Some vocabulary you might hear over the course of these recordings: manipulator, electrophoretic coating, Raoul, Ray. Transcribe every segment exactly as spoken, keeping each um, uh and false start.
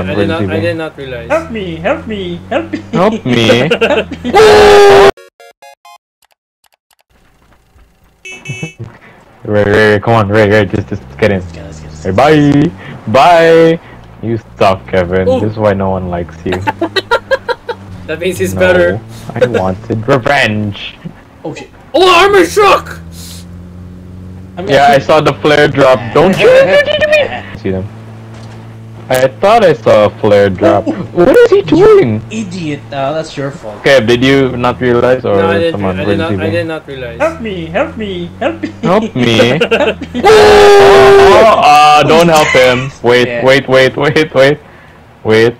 on I did, not, I did not realize. Help me! Help me! Help me! Help me! Help me. Ray, Ray, Ray, come on, Ray, Ray, just, just get in. Let's get, let's get, let's hey, bye! Bye! You suck, Kevin. Ooh. This is why no one likes you. That means he's no, better. I wanted revenge. Okay. Oh, armor shock! I mean, yeah, I, I saw the flare drop. Don't you see them? I thought I saw a flare drop. Ooh, ooh. What is he doing? You idiot! Uh, that's your fault. Okay, did you not realize, or no, did someone? I did, not, I did not realize. Help me! Help me! Help me! Help me! Help me. Oh, oh, uh, don't help him! Wait! Yeah. Wait! Wait! Wait! Wait! Wait!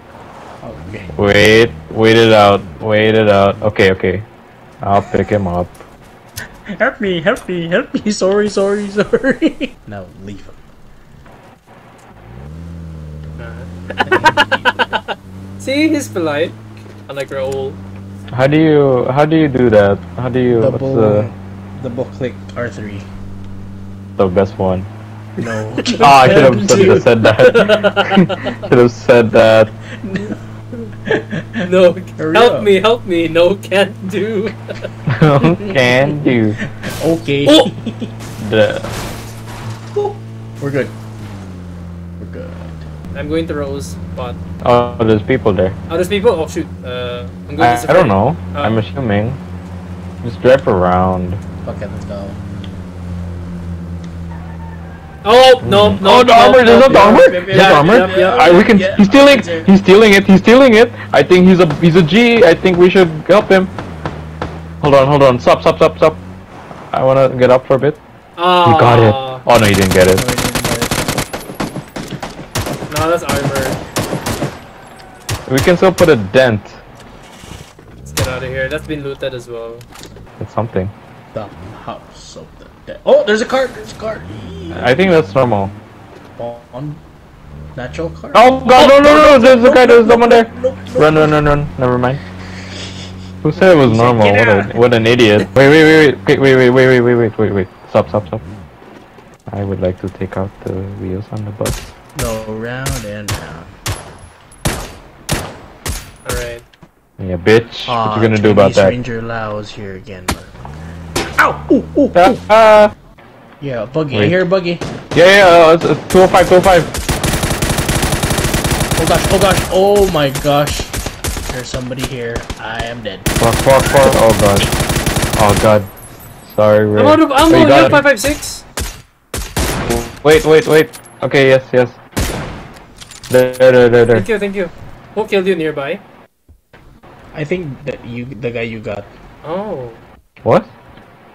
Okay. Wait! Wait it out! Wait it out! Okay! Okay! I'll pick him up. Help me, help me, help me, sorry, sorry, sorry. Now leave him. Uh, See, he's polite. Unlike Raoul. How do you, how do you do that? How do you, double, what's the... Double click R three. The best one. No. Oh, I should have said, said that. Should have said that. No. No, Hurry help up. me, help me. No, can't do. No, can do. Okay. Oh. Oh. We're good. We're good. I'm going to Raoul's spot. Oh, there's people there. Oh, there's people? Oh, shoot. Uh, I'm going I, to I don't know. Oh. I'm assuming. Just drive around. Okay, let's go. Oh no! No, no, the armor! There's no armor! There's armor! We can. Yeah, he's stealing! Yeah. He's stealing it! He's stealing it! I think he's a he's a G. I think we should help him. Hold on! Hold on! Stop! Stop! Stop! Stop! I wanna get up for a bit. Oh. You got it! Oh no, you didn't get it. No, didn't get it. No, that's armor. We can still put a dent. Let's get out of here. That's been looted as well. It's something. The house of the dead. Oh, there's a cart. There's a cart. I think that's normal. On natural cart. Oh god, no, no, no! There's a guy. There's someone there. Run, run, run, run. Never mind. Who said it was normal? What, a, what an idiot! Wait, wait, wait, wait, wait, wait, wait, wait, wait, wait, wait! Stop, stop, stop! I would like to take out the wheels on the bus. Go round and round. All right. Yeah, bitch. Aww, what you gonna do about that? Ranger Lao's here again. Ow! Ooh, ooh, ah, ooh. Ah. Yeah, buggy. Wait. I hear a buggy. Yeah, yeah, it's, it's two oh five, two oh five. Oh gosh, oh gosh, oh my gosh. There's somebody here. I am dead. Fuck, fuck, fuck. Oh god. Oh god. Sorry, Ray. I'm on five five six. Wait, wait, wait. Okay, yes, yes. There, there, there, there. Thank you, thank you. Who killed you nearby? I think that you, the guy you got. Oh. What?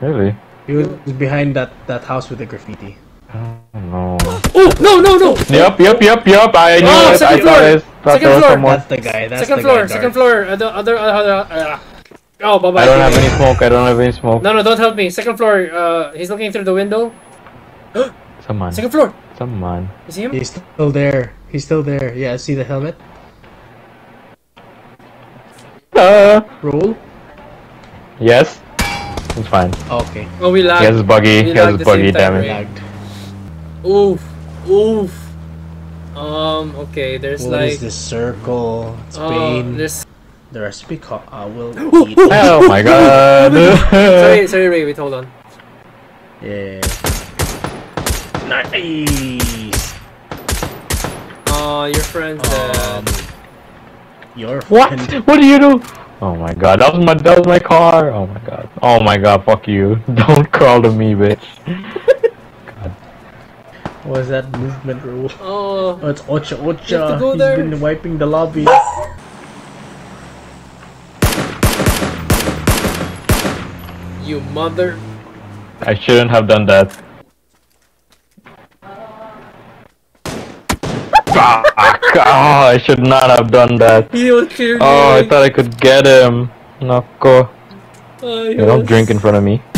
Really? He was behind that, that house with the graffiti. Oh no. Oh no no no! Yup, yup, yup, yup, I knew oh, it, I floor. thought it. Thought second floor! That's the guy, that's second the floor, guy. Second floor, second floor, uh, other, other, uh, oh, bye bye. I don't have any smoke, I don't have any smoke. No, no, don't help me. Second floor, uh, he's looking through the window. Someone. Second floor! Someone. You see him? He's still there. He's still there. Yeah, see the helmet? Uh. Roll? Yes. It's fine. Okay. Oh, we lagged. He has his buggy. We he has his buggy. Damn it. Oof. Oof. Um. Okay. There's what like. What is this circle? It's uh, pain. There's... The recipe call. I will. Eat. Oh my god. sorry, sorry, Ray. Wait, hold on. Yeah. Nice. Oh, your friend's um, dead. Your friend. What? What do you do? Oh my god, that was my that was my car! Oh my god. Oh my god, fuck you. Don't crawl to me, bitch. God. What is that movement rule? Oh, oh it's Ocha Ocha. He's there. been wiping the lobby. You mother. I shouldn't have done that. Oh, I should not have done that. He was oh, I thought I could get him. Nako. Uh, you don't drink in front of me.